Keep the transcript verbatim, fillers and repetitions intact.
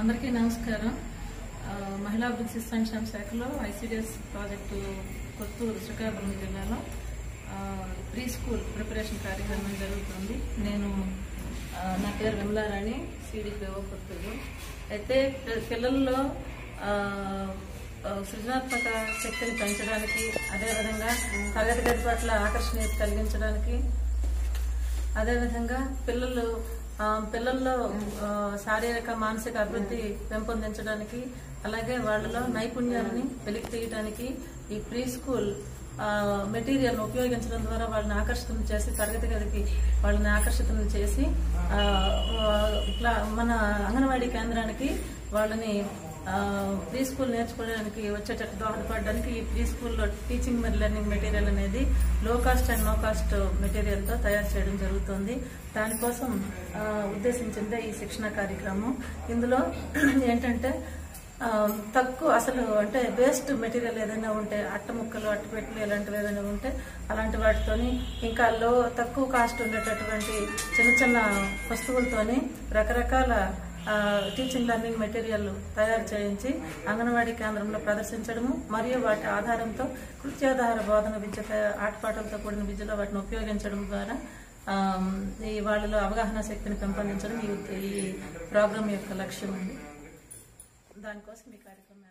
అందరికీ నమస్కారం। మహిళా అభివృద్ధి సంక్షేమ శాఖలో ఐసీడీఎస్ ప్రాజెక్టు కొత్తూరు శ్రీకాకుళం జిల్లాలో ప్రీ స్కూల్ ప్రిపరేషన్ కార్యక్రమం జరుగుతుంది। నేను నా పేరు విమలారాణి, సీడీపీఓ కొత్తూరు। అయితే పిల్లల్లో సృజనాత్మక శక్తిని పెంచడానికి, అదేవిధంగా తరగతి గది పట్ల ఆకర్షణీయత కలిగించడానికి, అదేవిధంగా పిల్లలు పిల్లల్లో శారీరక మానసిక అభివృద్ధి పెంపొందించడానికి, అలాగే వాళ్ళలో నైపుణ్యాలని వెలికి తీయడానికి ఈ ప్రీ స్కూల్ మెటీరియల్ ఉపయోగించడం ద్వారా వాళ్ళని ఆకర్షితం చేసి, తరగతి గదికి వాళ్ళని ఆకర్షితం చేసి మన అంగన్వాడీ కేంద్రానికి వాళ్ళని ప్రీ స్కూల్ నేర్చుకోవడానికి వచ్చేటట్టు దోహదపడడానికి ఈ ప్రీ స్కూల్లో టీచింగ్ మరియు లెర్నింగ్ మెటీరియల్ అనేది low cost and no cost మెటీరియల్తో తయారు చేయడం జరుగుతుంది। దానికోసం ఉద్దేశించిందే ఈ శిక్షణ కార్యక్రమం। ఇందులో ఏంటంటే తక్కువ అసలు అంటే వేస్ట్ మెటీరియల్ ఏదైనా ఉంటే, అట్ట ముక్కలు అట్టపెట్లు ఇలాంటివి ఏదైనా ఉంటే అలాంటి వాటితోని, ఇంకా లో తక్కువ కాస్ట్ ఉండేటటువంటి చిన్న చిన్న వస్తువులతోని రకరకాల టీచింగ్ లెర్నింగ్ మెటీరియల్ తయారు చేయించి అంగన్వాడీ కేంద్రంలో ప్రదర్శించడము మరియు వాటి ఆధారంతో కృత్యాధార బోధన విద్య, ఆటపాటలతో కూడిన విద్యలో వాటిని ఉపయోగించడం ద్వారా ఈ వాళ్ళలో అవగాహన శక్తిని పెంపొందించడం ఈ ప్రోగ్రాం యొక్క లక్ష్యం అండి। దానికోసం ఈ కార్యక్రమం